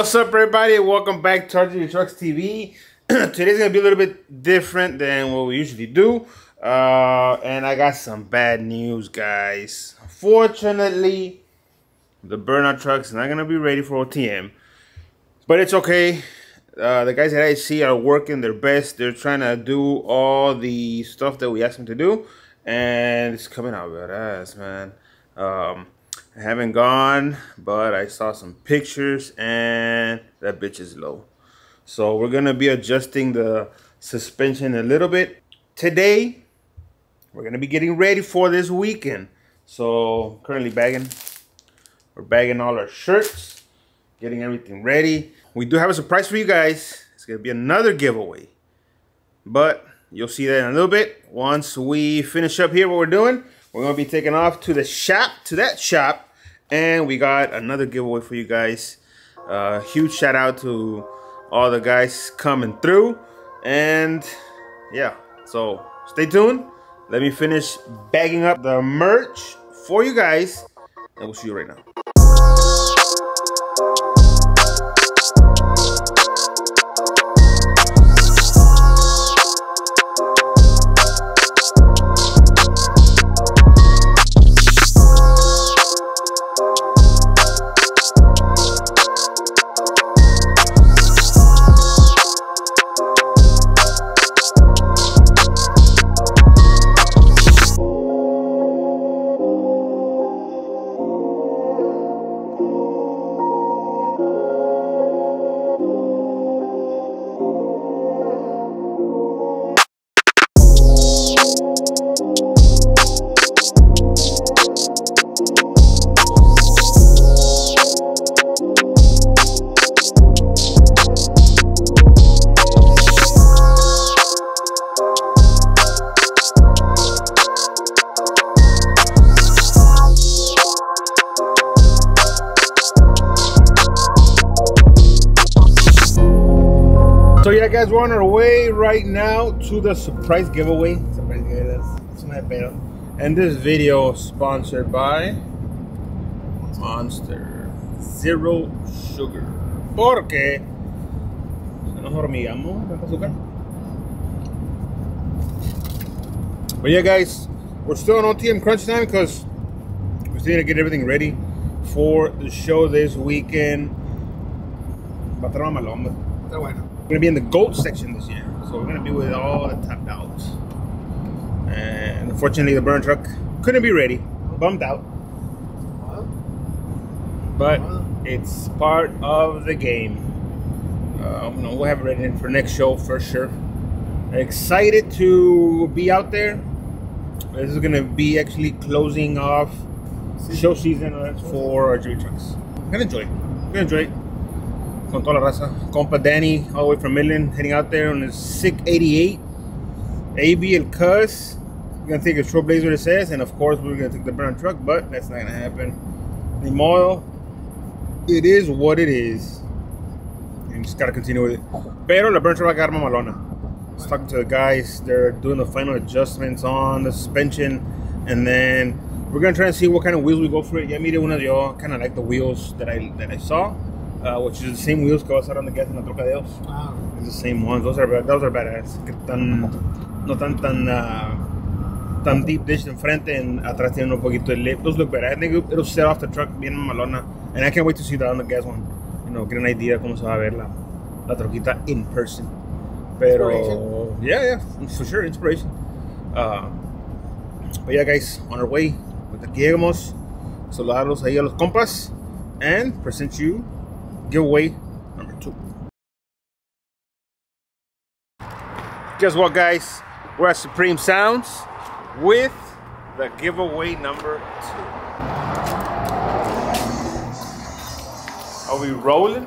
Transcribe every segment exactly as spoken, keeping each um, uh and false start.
What's up, everybody? Welcome back to Charging Your Trucks T V. Today's gonna be a little bit different than what we usually do, uh, and I got some bad news, guys. Fortunately, the burnout truck's not gonna be ready for O T M, but it's okay. Uh, the guys at I C are working their best. They're trying to do all the stuff that we asked them to do, and it's coming out badass, man. Um, I haven't gone, but I saw some pictures and that bitch is low. So we're gonna be adjusting the suspension a little bit. Today, we're gonna be getting ready for this weekend. So currently bagging, we're bagging all our shirts, getting everything ready. We do have a surprise for you guys. It's gonna be another giveaway, but you'll see that in a little bit. Once we finish up here what we're doing, we're gonna be taking off to the shop, to that shop, and we got another giveaway for you guys. Uh, huge shout out to all the guys coming through, and yeah, so stay tuned. Let me finish bagging up the merch for you guys, and we'll see you right now. So yeah, guys, we're on our way right now to the surprise giveaway. Surprise giveaway, that's my beta. And this video is sponsored by Monster Zero Sugar. Porque But yeah, guys, we're still on O T M crunch time because we still need to get everything ready for the show this weekend. We're gonna be in the gold section this year, so we're gonna be with all the top dogs. And unfortunately, the burn truck couldn't be ready. Bummed out, but it's part of the game. Uh, no, we'll have it ready for next show for sure. Excited to be out there. This is gonna be actually closing off show season for our J V trucks. I'm gonna enjoy it. I'm gonna enjoy it. Con toda la raza. Compa Danny, all the way from Midland, heading out there on his sick eighty-eight. A B, El Cuz. We're going to take a Trailblazer, it says. And of course, we're going to take the brown truck, but that's not going to happen. The model, it is what it is. And just got to continue with it. Pero la brown truck got mamalona. I was talking to the guys. They're doing the final adjustments on the suspension. And then we're going to try and see what kind of wheels we go for it. Yeah, mire una de yo. Kind of like the wheels that I, that I saw. Uh, which is the same wheels que vas a usar on the gas en la troca de ellos. Wow. It's the same ones. Those are those are badass. Que tan no tan tan uh, tan deep dish in front and atrás tienen un poquito de lip. Those look badass. I think it'll set off the truck bien malona. And I can't wait to see that on the gas one. You know, get an idea cómo se va a ver la la troquita in person. Pero yeah, yeah, for sure, inspiration. Uh, but yeah, guys, on our way. Hasta aquí llegamos. Saludarlos ahí a los compas and present you giveaway number two. Guess what, guys? We're at Supreme Sounds with the giveaway number two. Are we rolling?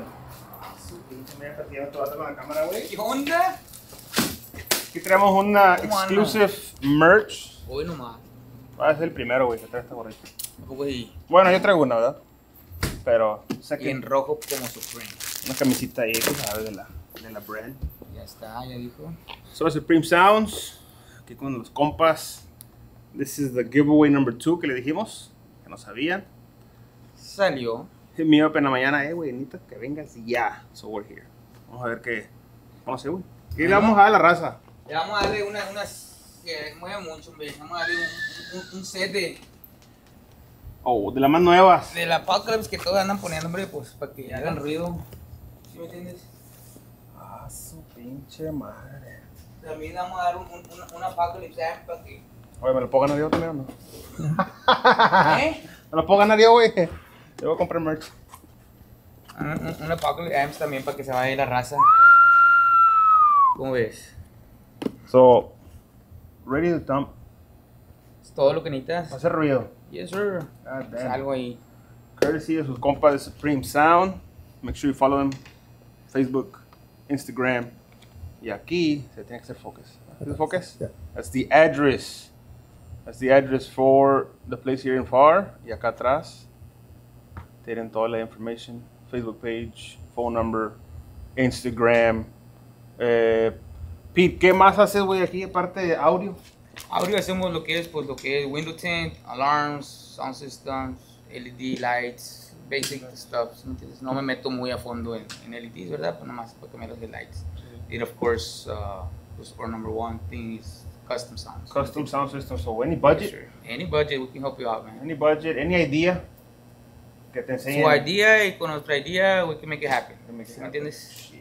Aquí tenemos una exclusive merch. Hoy nomás. Va a ser el primero, güey, que trae esta gorrita. Bueno, yo traigo una, ¿verdad? Pero y en rojo como Supreme. Una camisita ahí, ¿sabes? De la, de la brand. Ya está, ya dijo. So Supreme Sounds, aquí con los compas. This is the giveaway number two que le dijimos, que no sabían. Salió hit me up in la mañana, eh, güey, necesito que vengas ya. So we're here. Vamos a ver qué. No sé, güey. ¿Qué le vamos a dar a la raza? Le vamos a darle unas. unas que mueve mucho, hombre. Vamos a darle un, un, un set de. Oh, de las más nuevas. De la Apocalypse que todos andan poniendo, hombre, pues para que hagan ruido. ¿Sí me entiendes? Ah, su pinche madre. También vamos a dar un, un, una Apocalypse para que. Oye, ¿me lo puedo ganar yo también o no? ¿Eh? ¿Me lo puedo ganar yo, güey? Yo voy a comprar merch. Una Apocalypse también para que se vaya la raza. ¿Cómo ves? So, ready to dump. Es todo lo que necesitas. Va a hacer ruido. Yes, sir. Es algo ahí. Courtesy de sus compas de Supreme Sound. Make sure you follow them. Facebook, Instagram. Y aquí se tiene que hacer focus. ¿Es el focus? Yeah. That's the address. That's the address for the place here in Far. Y acá atrás tienen toda la information. Facebook page, phone number, Instagram. Eh, Pete, ¿qué más haces, güey, aquí aparte de audio? Audio hacemos lo que es, pues, lo que es window tint, alarms, sound systems, L E D lights, basic stuff. Entonces, no me meto muy a fondo en, en L E Ds, ¿verdad? Pues nada más porque me los de lights. Y, of course, uh, pues, our number one thing is custom sounds. Custom sound system. So any budget? Sure. Any budget, we can help you out, man. Any budget, any idea? Que te enseñen. Su idea y con nuestra idea, we can make it happen. ¿Me entiendes? Yeah.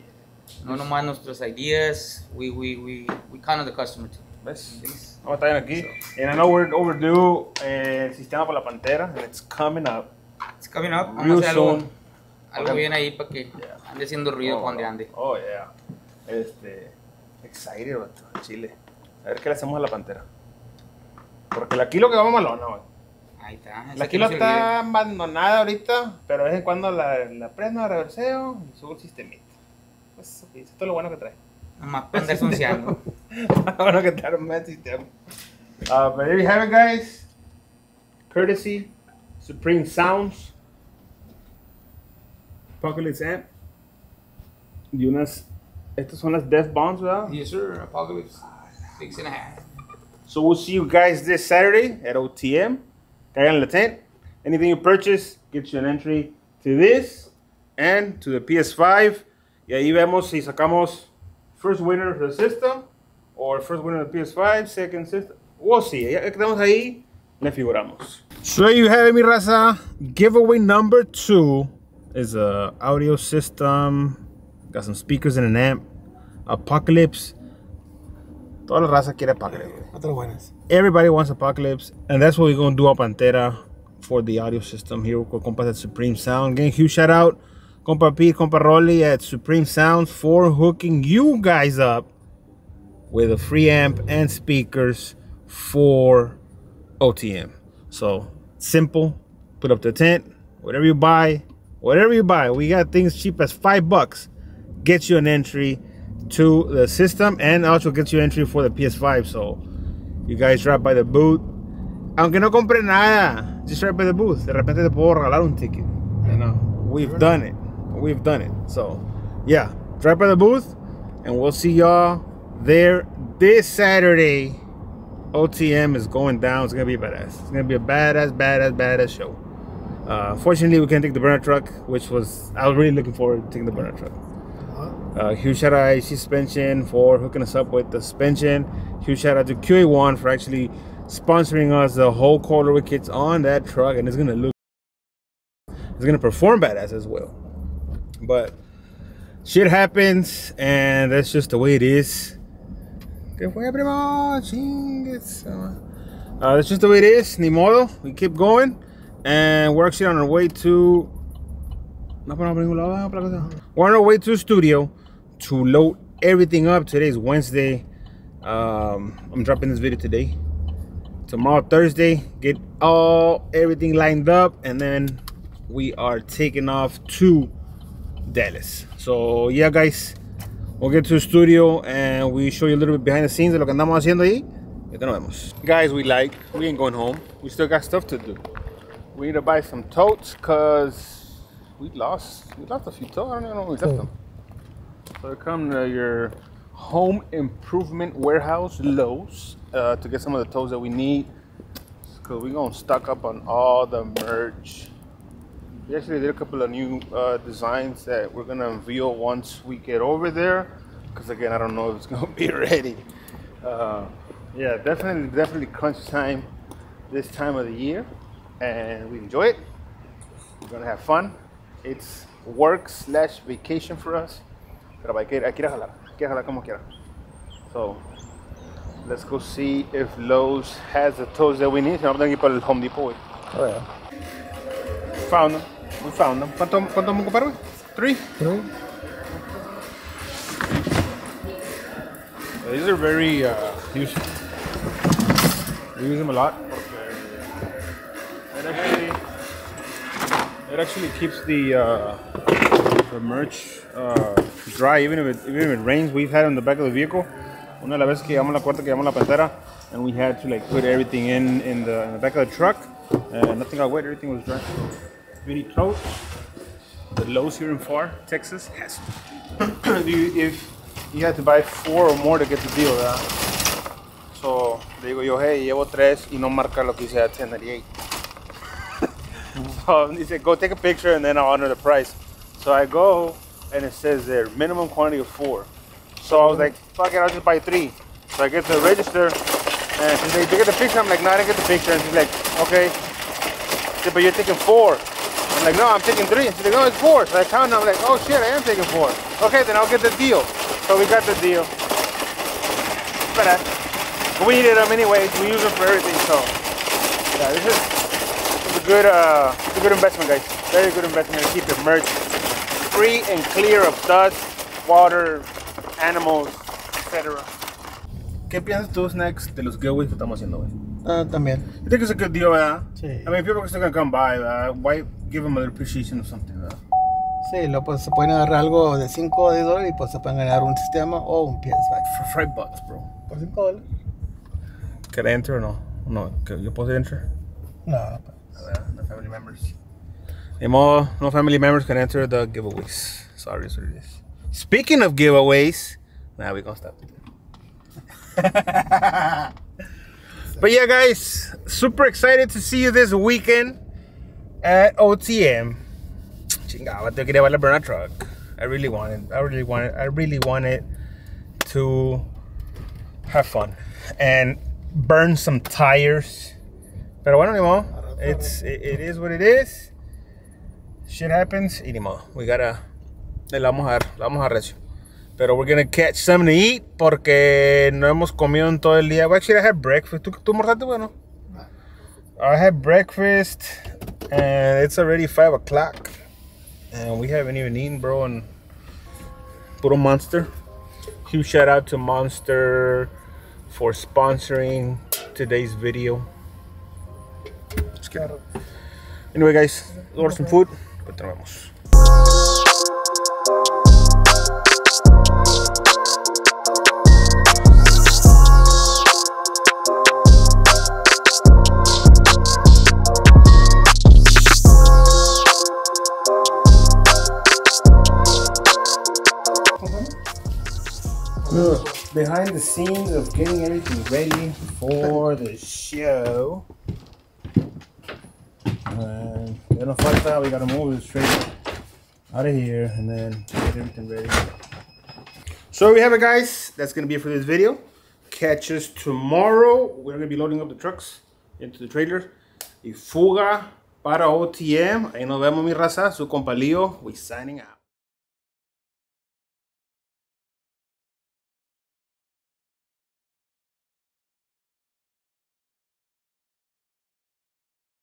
No nomás nuestras ideas, we, we, we, we counter the customer too. ¿Ves? Vamos a estar aquí. So, and I know we're overdue eh, el sistema para la pantera, and it's coming up. It's coming up. Vamos a hacer algo, algo bien ahí para que yeah. ande haciendo ruido oh, cuando ande. Oh, yeah. Este, excited, bato, chile. A ver qué le hacemos a la pantera. Porque aquí lo que vamos malona, güey. Ahí está. La kilo está abandonada ahorita, pero de vez en cuando la, la prendo, reverseo y subo el sistemita. Pues, eso es todo lo bueno que trae. Nomás para andar funcionando. Bueno que trae más sistema. Uh, but there you have it, guys. Courtesy, Supreme Sounds, Apocalypse Amp. Y unas. Estas son las Death Bombs, ¿verdad? Yes, sir. Apocalypse. Six and a half. So we'll see you guys this Saturday at O T M. Caigan la tent. Anything you purchase gets you an entry to this and to the P S five. Y ahí vemos si sacamos first winner of the system or first winner of the P S five, second system. We'll see. Ya que estamos ahí, le figuramos. So there you have it, mi raza. Giveaway number two is a audio system. Got some speakers and an amp. Apocalypse. Toda la raza quiere Apocalypse. Everybody wants Apocalypse. And that's what we're going to do a Pantera for the audio system here with compas at Supreme Sound. Again, huge shout out. Compa P, Compa Rolly at Supreme Sounds for hooking you guys up with a free amp and speakers for O T M. So, simple. Put up the tent. Whatever you buy. Whatever you buy. We got things cheap as five bucks. Gets you an entry to the system and also gets you entry for the P S five. So you guys drop by the booth. Aunque no compre nada, just drop by the booth. De repente te puedo regalar un ticket. You know, we've done it. We've done it. So yeah, drop by the booth and we'll see y'all there this Saturday. O T M is going down. It's gonna be badass. It's gonna be a badass, badass, badass show. Uh, fortunately, we can't take the burner truck, which was I was really looking forward to taking the burner truck. Uh, huge shout out to I C Suspension for hooking us up with the suspension. Huge shout out to Q A one for actually sponsoring us the whole color with kits on that truck, and it's gonna look, it's gonna perform badass as well. But shit happens, and that's just the way it is. Uh, that's just the way it is. Ni modo. We keep going, and we're actually on our way to. We're on our way to the studio to load everything up. Today is Wednesday. Um, I'm dropping this video today. Tomorrow, Thursday, get all everything lined up, and then we are taking off to Dallas. So yeah, guys, we'll get to the studio and we show you a little bit behind the scenes of lo que andamos haciendo ahí. Y te nos vemos. Guys, we like we ain't going home. We still got stuff to do. We need to buy some totes because. We lost, we lost a few totes. I don't even know where we left them. So come to your home improvement warehouse, Lowe's, uh, to get some of the totes that we need. Cause we're gonna stock up on all the merch yesterday there are a couple of new uh, designs that we're gonna unveil once we get over there, because again I don't know if it's gonna be ready. Uh, yeah, definitely definitely crunch time this time of the year, and we enjoy it. We're gonna have fun. It's work slash vacation for us. Pero hay que ir, hay que ir a jalar, hay que jalar como quiera. So let's go see if Lowe's has the tools that we need. I'm going to go to Home Depot. Oh yeah. Found them. We found them. ¿Cuánto, cuánto me ocuparon? Three? Three. These are very uh, useful. We use them a lot. It actually, it actually keeps the uh, the merch uh, dry, even if it, even if it rains. We've had it on the back of the vehicle. Una de las veces que llevamos la cuarta, que llevamos la pantera, and we had to like put everything in in the, in the back of the truck. Uh, nothing got wet, everything was dry. Mini tote. The Lowe's here in Far, Texas has. you, if you had to buy four or more to get the deal, ¿verdad? So le digo yo, hey, llevo tres y no marca lo que hice at ten ninety-eight. So he said, go take a picture and then I'll honor the price. So I go and it says there minimum quantity of four. So I was like, fuck it, I'll just buy three. So I get to the register, and she's like, did you get the picture? I'm like, no, I didn't get the picture. And she's like, okay. She said, but you're taking four. I'm like, no, I'm taking three. And she's like, no, it's four. So I count, and I'm like, oh shit, I am taking four. Okay, then I'll get the deal. So we got the deal. But we needed them anyways. We use them for everything. So yeah, this is, this is a good, uh, it's a good investment, guys. Very good investment to keep your merch free and clear of dust, water, animals, et cetera. ¿Qué piensas tú, Snacks, de los giveaways que estamos haciendo hoy? Uh, también. You think it's a good deal, ¿verdad? Sí. I mean, people are still gonna come by, ¿verdad? Why give them a little appreciation or something, ¿verdad? Sí, lo, pues se pueden agarrar algo de cinco o diez dólares y pues se pueden ganar un sistema o un P S five. For five bucks, bro. Por cinco dólares. ¿Can I enter o no? No, ¿yo puedo enter? No. Pues. No family members. Ni modo, no family members can enter the giveaways. Sorry, sorry. Speaking of giveaways, now nah, we're gonna stop. But yeah, guys, super excited to see you this weekend at O T M. Chingada, tengo que llevarla a burn truck. I really wanted, I really wanted, I really wanted to have fun and burn some tires. Pero bueno, ni modo. It's it, it is what it is. Shit happens, y ni modo. We gotta. La vamos a dar, la vamos a recio. Pero we're gonna catch something to eat porque no hemos comido en todo el día. Well, actually, I had breakfast. ¿Tú, tú mordaste? Bueno, I had breakfast and it's already five o'clock. And we haven't even eaten, bro. And puro Monster. Huge shout out to Monster for sponsoring today's video. Just kidding. Anyway, guys, order some food. Continuamos. Look, behind the scenes of getting everything ready for the show. And then a fight out, we gotta move it straight out of here and then get everything ready. So there we have it, guys. That's gonna be it for this video. Catch us tomorrow. We're gonna be loading up the trucks into the trailer. Y fuga para O T M. Ahí nos vemos, mi raza. Su compa Leo. We're signing out.